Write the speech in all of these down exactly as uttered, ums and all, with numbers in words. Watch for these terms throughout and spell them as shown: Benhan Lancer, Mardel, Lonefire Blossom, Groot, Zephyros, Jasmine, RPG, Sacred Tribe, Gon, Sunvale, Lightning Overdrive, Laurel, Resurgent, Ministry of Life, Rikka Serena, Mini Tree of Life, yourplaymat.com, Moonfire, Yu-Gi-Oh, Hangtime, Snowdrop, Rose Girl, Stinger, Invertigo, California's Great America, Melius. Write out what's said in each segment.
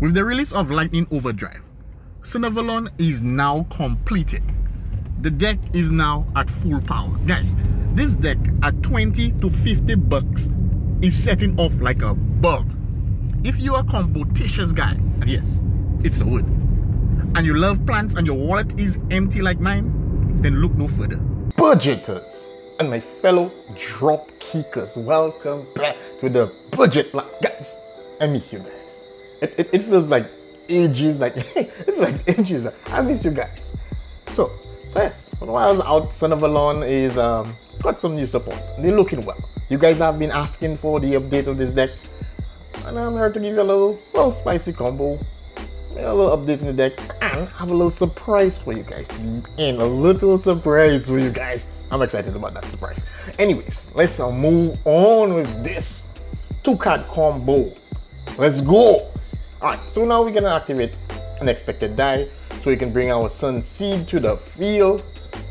With the release of Lightning Overdrive, Sunavalon is now completed. The deck is now at full power. Guys, this deck at twenty to fifty bucks is setting off like a bug. If you are a combo-titious guy, and yes, it's a wood, and you love plants and your wallet is empty like mine, then look no further. Budgeters and my fellow drop kickers, welcome back to the budget plan. Guys, I miss you guys. It, it, it feels like ages, like, it's like ages, like, I miss you guys. So, so yes, for the while I was out, Sunavalon is, um, got some new support. They're looking well. You guys have been asking for the update of this deck, and I'm here to give you a little, little spicy combo, a little update in the deck, and have a little surprise for you guys. And a little surprise for you guys. I'm excited about that surprise. Anyways, let's now move on with this two card combo. Let's go. Alright, so now we're gonna activate an expected die, so we can bring our Sun Seed to the field.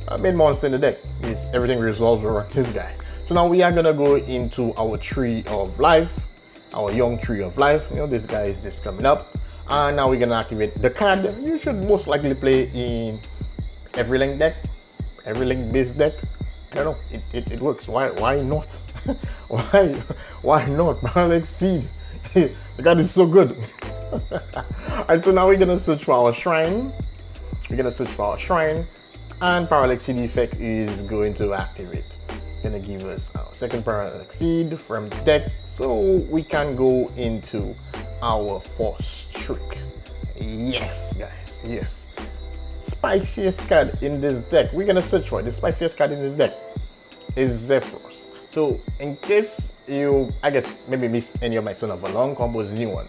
A main monster in the deck is everything resolves around this guy. So now we are gonna go into our Tree of Life, our young Tree of Life. You know, this guy is just coming up. And now we're gonna activate the card you should most likely play in every link deck, every link based deck. I don't know, it, it, it works. Why why not? why why not? Parallel Seed. The card is so good. And so now we're gonna search for our shrine. We're gonna search for our shrine, and Parallel Seed effect is going to activate. Gonna give us our second Parallel Seed from the deck, so we can go into our first trick. Yes guys, yes, spiciest card in this deck. We're gonna search for it. The spiciest card in this deck is Zephyros. So in case you, I guess, maybe missed any of my Sunavalon combos, new one,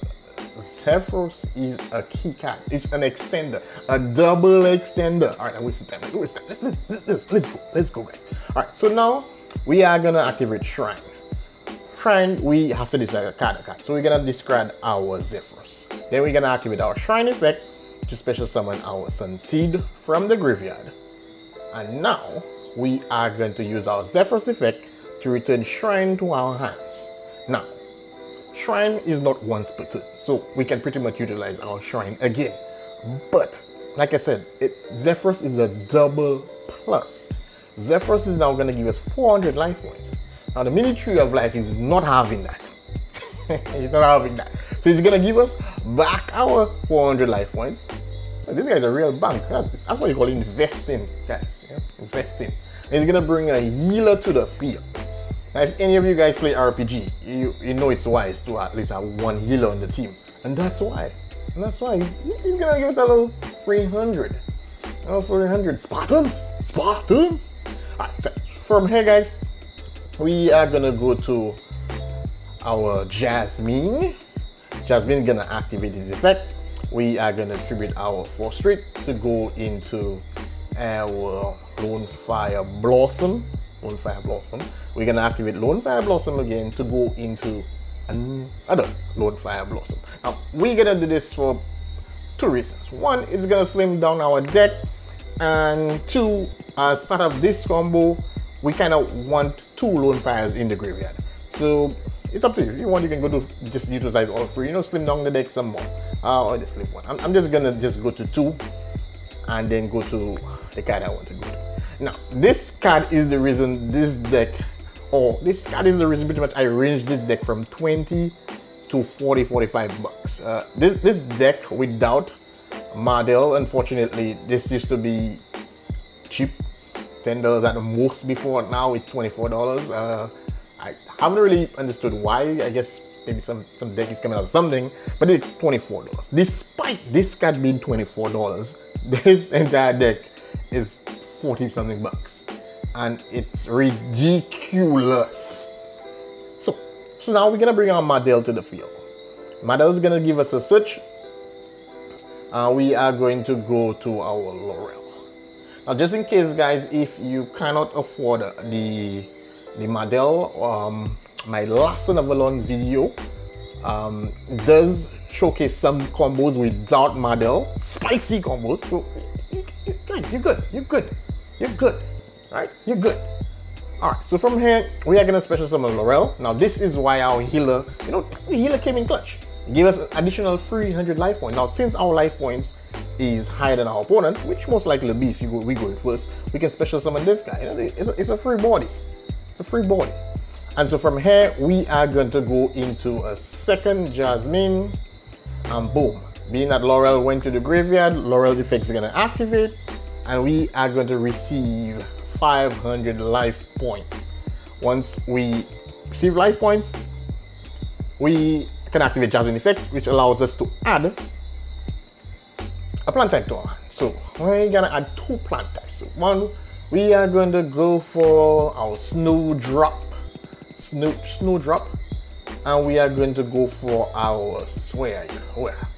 Zephyros is a key card. It's an extender, a double extender. All right, I wasted time. I wasted time. Let's, let's, let's, let's go, let's go guys. All right, so now we are gonna activate shrine. Shrine, we have to decide a card, a card. So we're gonna discard our Zephyros. Then we're gonna activate our shrine effect to special summon our Sun Seed from the graveyard. And now we are going to use our Zephyros effect to return shrine to our hands. Now, shrine is not once per turn, so we can pretty much utilize our shrine again. But like I said, it, Zephyros is a double plus. Zephyros is now gonna give us four hundred life points. Now the Ministry of Life is not having that. He's not having that. So he's gonna give us back our four hundred life points. Now, this guy's a real bank. That's, that's what you call investing, guys. Yeah? Investing. And he's gonna bring a healer to the field. Now, if any of you guys play R P G, you, you know it's wise to at least have one healer on the team, and that's why. And that's why he's, he's gonna give us a little three hundred. A little three hundred Spartans. Spartans. All right, so from here, guys, we are gonna go to our Jasmine. Jasmine gonna activate his effect. We are gonna tribute our fourth street to go into our Lonefire Blossom. Lonefire Blossom. We're gonna activate Lonefire Blossom again to go into another Lonefire Blossom. Now we're gonna do this for two reasons. One, it's gonna slim down our deck, and two, as part of this combo, we kind of want two Lonefires in the graveyard. So it's up to you. If you want, you can go to just utilize all three, you know, slim down the deck some more. Uh, or just leave one. I'm, I'm just gonna just go to two and then go to the card I want to go to. Now, this card is the reason this deck, or this card is the reason pretty much I ranged this deck from twenty to forty, forty-five bucks. Uh, this, this deck without Mardel, unfortunately, this used to be cheap. ten dollars at the most before. Now it's twenty-four dollars. Uh, I haven't really understood why. I guess maybe some, some deck is coming out of something, but it's twenty-four dollars. Despite this card being twenty-four dollars, this entire deck is forty something bucks. And it's ridiculous. So, so now we're gonna bring our Mardel to the field. Mardel is gonna give us a search. Uh, we are going to go to our Laurel. Now, just in case, guys, if you cannot afford the the Mardel, um, my last Sunavalon video um, does showcase some combos without Mardel, spicy combos. So you, you, you're good, you're good, you're good, right? You're good. All right. So from here, we are gonna special summon Laurel. Now, this is why our healer, you know, the healer came in clutch. give us an additional three hundred life points. Now, since our life points is higher than our opponent, which most likely will be if you go, we go in first, we can special summon this guy. It's a, it's a free body. It's a free body. And so from here, we are going to go into a second Jasmine, and boom. Being that Laurel went to the graveyard, Laurel's effects are going to activate, and we are going to receive five hundred life points. Once we receive life points, we can activate Jasmine effect, which allows us to add a plant type to our hand. So we're gonna add two plant types. So one, we are going to go for our Snowdrop, snow Snowdrop, and we are going to go for our where are you? Where?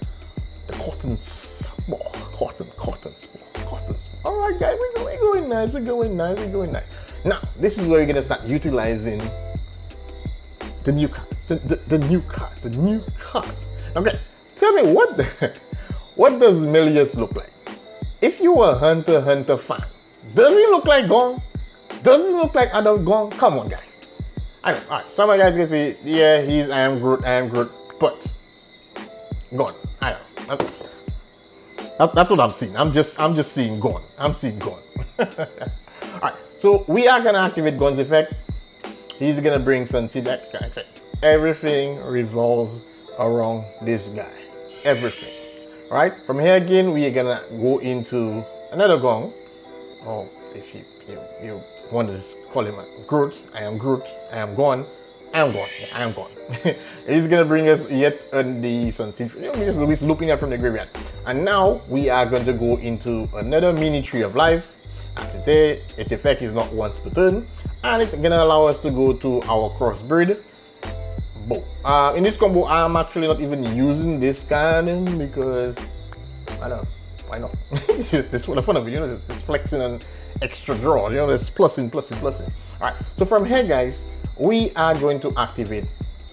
The cotton spore, cotton, cotton spore, cotton spore. All right, guys, we're going, we're going nice, we're going nice, we're going nice. Now, this is where we're gonna start utilizing the new cards, the, the, the new cards, the new cards. Now guys, tell me what the heck, what does Melius look like? If you were a Hunter Hunter fan, does he look like Gong? Does he look like adult Gong? Come on guys. I know, all right, some of you guys can say, yeah, he's I am Groot, I am Groot, but Gone, I know. That's, that's what I'm seeing. I'm just, I'm just seeing Gone. I'm seeing Gone. All right, so we are gonna activate Gon's effect. He's gonna bring Sunseed. Everything revolves around this guy. Everything. All right. From here again, we are gonna go into another Gong. Oh, if you you, you want to just call him Groot, I am Groot. I am Gone. I am Gone. Yeah, I am Gone. He's gonna bring us yet uh, the Sunseed. We're just, we're just looping out from the graveyard. And now we are going to go into another Mini Tree of Life. After that, its effect is not once per turn, and it's gonna allow us to go to our crossbreed. Boom. Uh, in this combo, I'm actually not even using this card because I don't know why not. It's just it's for the fun of it, you know. It's flexing an extra draw, you know. It's plusing, plusing, plusing. All right. So from here, guys, we are going to activate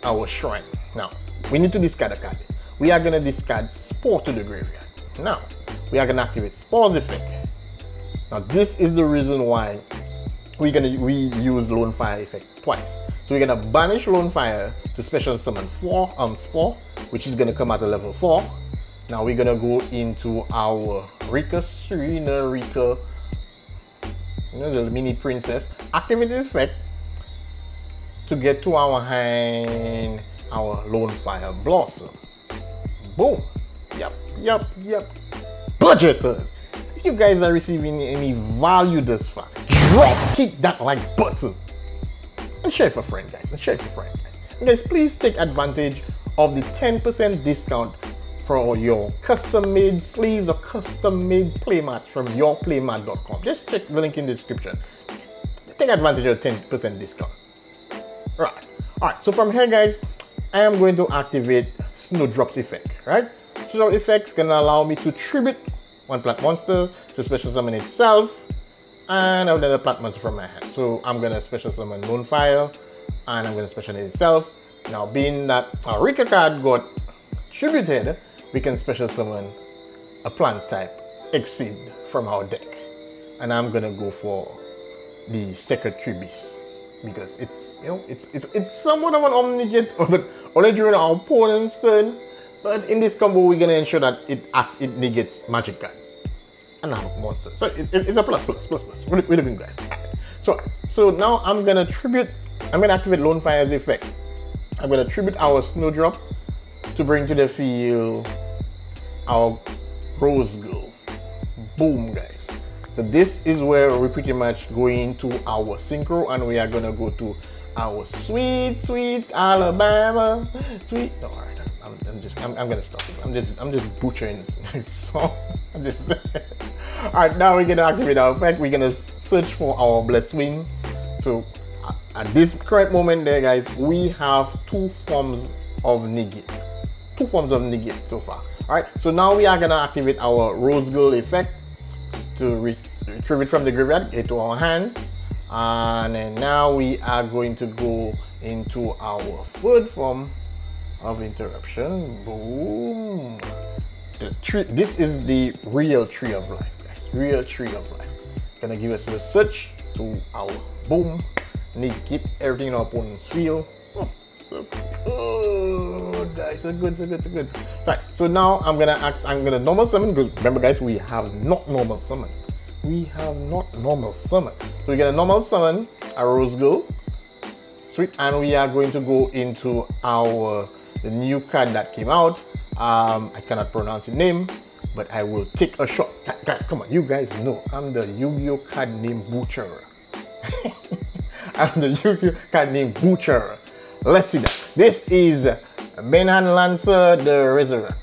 our shrine. Now we need to discard a card. We are gonna discard Spore to the graveyard. Now we are gonna activate Spore's effect. Now this is the reason why. We're gonna we use Lonefire effect twice. So we're gonna banish Lonefire to special summon four um Spore, which is gonna come at a level four. Now we're gonna go into our Rikka Serena, Rikka, you know, the mini princess. Activate this effect to get to our hand our Lonefire Blossom. Boom. Yep, yep, yep. Budgeters! If you guys are receiving any value thus far, drop, kick that like button and share it for friend guys, and share it for friend guys. And guys, please take advantage of the ten percent discount for your custom-made sleeves or custom-made playmats from your playmat dot com. Just check the link in the description. Take advantage of the ten percent discount. Right, all right, so from here guys, I am going to activate Snowdrop's effect, right? Snowdrop effect's gonna allow me to tribute one plant monster to special summon itself, and another plant monster from my hand. So I'm gonna special summon Moonfire, and I'm gonna special summon itself. Now being that our Rikka card got tributed, we can special summon a plant type Exceed from our deck. And I'm gonna go for the Sacred Tribe beast because it's, you know, it's it's it's somewhat of an omnigent only during our opponent's turn. But in this combo, we're gonna ensure that it act, it negates magic card. And now monster. So it, it, it's a plus, plus, plus, plus. We're, we're looking guys. So so now I'm gonna tribute. I'm gonna activate Lonefire's effect. I'm gonna tribute our Snowdrop to bring to the field our Rose Girl. Boom, guys. So this is where we're pretty much going to our synchro, and we are gonna go to our sweet, sweet Alabama, sweet. No, all right. I'm, I'm just, I'm, I'm gonna stop it. I'm just, I'm just butchering this, this song. I'm just. All right, now we're gonna activate our effect. We're gonna search for our Blessed Wing. So uh, at this current moment, there, guys, we have two forms of negate, two forms of negate so far. All right, so now we are gonna activate our Rose Girl effect to retrieve it from the graveyard into our hand, and then now we are going to go into our third form of interruption. Boom. The tree, this is the real Tree of Life, guys. Real Tree of Life. Gonna give us a search to our boom. Negate everything in our opponent's field. Oh, so good. Oh, guys. So good, so good, so good. Right, so now I'm gonna act, I'm gonna normal summon. Remember guys, we have not normal summon. We have not normal summon. So we're gonna normal summon a Rose Girl. Sweet, and we are going to go into our the new card that came out. Um, I cannot pronounce the name, but I will take a shot. God, God, come on, you guys know I'm the Yu-Gi-Oh card name butcher. I'm the Yu-Gi-Oh card name butcher. Let's see that. This is Benhan Lancer the Resurgent.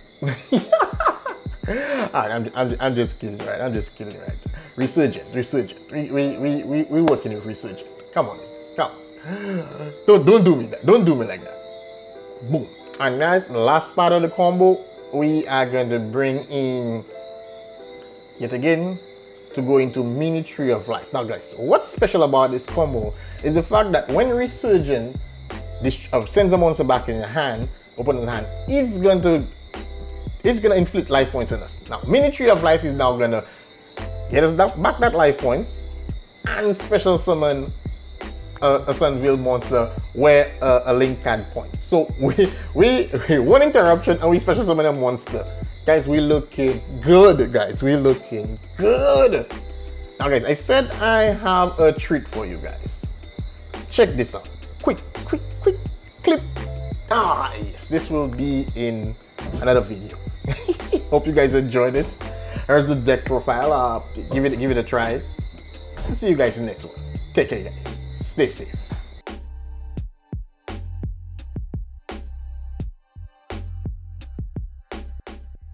Right, I'm, I'm, I'm just kidding, right? I'm just kidding, right? Resurgent, Resurgent. We we we we we working with Resurgent. Come on, come on. Don't don't do me that. Don't do me like that. Boom. And guys, last part of the combo, we are going to bring in yet again to go into Mini Tree of Life. Now guys, what's special about this combo is the fact that when Resurgent this, uh, sends a monster back in your hand, opponent's hand, it's going to it's going to inflict life points on us. Now Mini Tree of Life is now going to get us that, back that life points and special summon a, a Sunvale monster where uh, a link card points. So we, we we one interruption and we special summon a monster. Guys, we looking good, guys. We looking good. Now guys, I said I have a treat for you guys. Check this out. Quick, quick, quick clip. Ah yes, this will be in another video. Hope you guys enjoy this. Here's the deck profile. Uh, give it give it a try. See you guys in the next one. Take care guys. Stay safe.